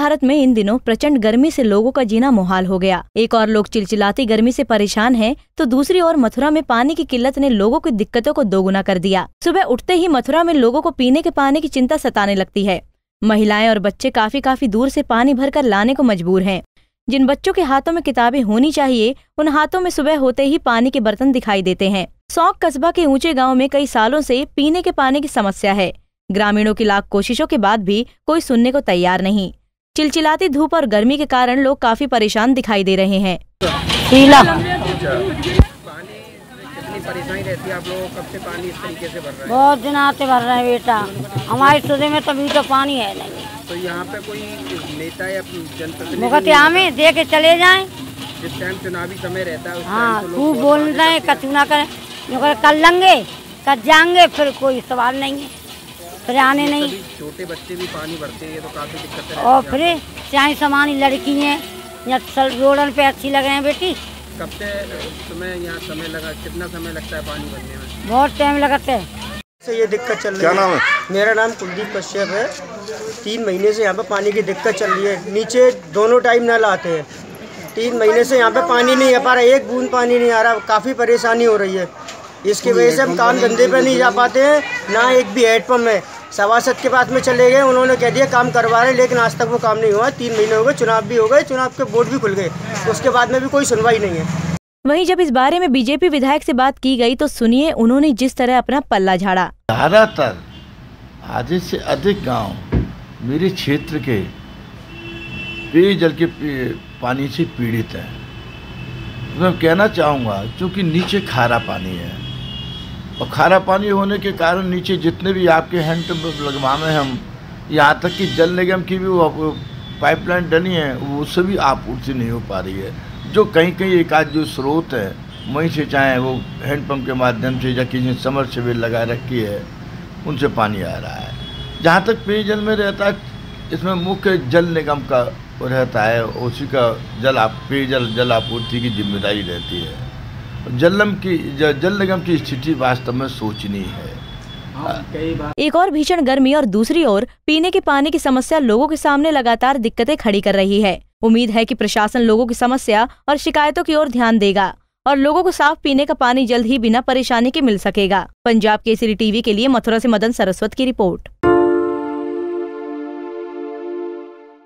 भारत में इन दिनों प्रचंड गर्मी से लोगों का जीना मुहाल हो गया। एक और लोग चिलचिलाती गर्मी से परेशान हैं, तो दूसरी ओर मथुरा में पानी की किल्लत ने लोगों की दिक्कतों को दोगुना कर दिया। सुबह उठते ही मथुरा में लोगों को पीने के पानी की चिंता सताने लगती है। महिलाएं और बच्चे काफी दूर से पानी भरकर लाने को मजबूर हैं। जिन बच्चों के हाथों में किताबें होनी चाहिए, उन हाथों में सुबह होते ही पानी के बर्तन दिखाई देते हैं। सौंक कस्बा के ऊंचे गाँव में कई सालों से पीने के पानी की समस्या है। ग्रामीणों की लाख कोशिशों के बाद भी कोई सुनने को तैयार नहीं। चिलचिलाती धूप और गर्मी के कारण लोग काफी परेशान दिखाई दे रहे हैं। पीला परेशानी रहती है आप लोगों को, कब से पानी इस तरीके से भर रहा है? बहुत दिन आते भर रहे हैं बेटा, हमारे सूबे में तभी तो पानी है नहीं। तो यहाँ पे कोई नेता या जनप्रतिनिधि मुखतिया में दे के चले जाएं। जिस टाइम चुनावी समय रहता है, हाँ, खूब बोल रहे हैं, कछु ना करें, कर लेंगे, कर जाएंगे, फिर कोई सवाल नहीं है, फिर आने नहीं। छोटे बच्चे भी पानी भरते हैं, तो काफी दिक्कत है। और फिर चाहे सामान्य लड़की है या रोडन पे अच्छी लगे हैं बेटी। कब से तुम्हें यहाँ समय लगा, कितना समय लगता है पानी भरने में? बहुत टाइम लगाते हैं। से ये दिक्कत चल रही है। क्या नाम है? मेरा नाम कुलदीप कश्यप है। 3 महीने से यहाँ पे पानी की दिक्कत चल रही है। नीचे दोनों टाइम नल आते हैं। 3 महीने से यहाँ पे पानी नहीं आ पा रहा, एक बूंद पानी नहीं आ रहा, काफ़ी परेशानी हो रही है। इसकी वजह से हम काम धंधे पर नहीं जा पाते हैं, ना एक भी हेड पम्प है। सभासद के पास में चले गए, उन्होंने कह दिया काम करवा रहे, लेकिन आज तक वो काम नहीं हुआ। 3 महीने हो गए, चुनाव भी हो गए, चुनाव के बोर्ड भी खुल गए, उसके बाद में भी कोई सुनवाई नहीं है। वहीं जब इस बारे में बीजेपी विधायक से बात की गई तो सुनिए उन्होंने जिस तरह अपना पल्ला झाड़ा। ज्यादातर आधे से अधिक गांव मेरे क्षेत्र के पेयजल के पानी से पीड़ित है। मैं कहना चाहूँगा चूँकि नीचे खारा पानी है और खारा पानी होने के कारण नीचे जितने भी आपके हैंड पंप लगवाने हम, यहाँ तक कि जल निगम की भी वो पाइपलाइन डली है, उससे भी आपूर्ति नहीं हो पा रही है। जो कहीं कहीं एक आध जो स्रोत है वहीं से, चाहे वो हैंड पंप के माध्यम से या किसी समरसेबल लगा रखी है, उनसे पानी आ रहा है। जहाँ तक पेयजल में रहता है, इसमें मुख्य जल निगम का रहता है, उसी का पेयजल आपूर्ति की जिम्मेदारी रहती है। जल निगम की स्थिति वास्तव में सोचनी है। एक और भीषण गर्मी और दूसरी ओर पीने के पानी की समस्या लोगों के सामने लगातार दिक्कतें खड़ी कर रही है। उम्मीद है कि प्रशासन लोगों की समस्या और शिकायतों की ओर ध्यान देगा और लोगों को साफ पीने का पानी जल्द ही बिना परेशानी के मिल सकेगा। पंजाब केसरी टीवी के लिए मथुरा से मदन सरस्वत की रिपोर्ट।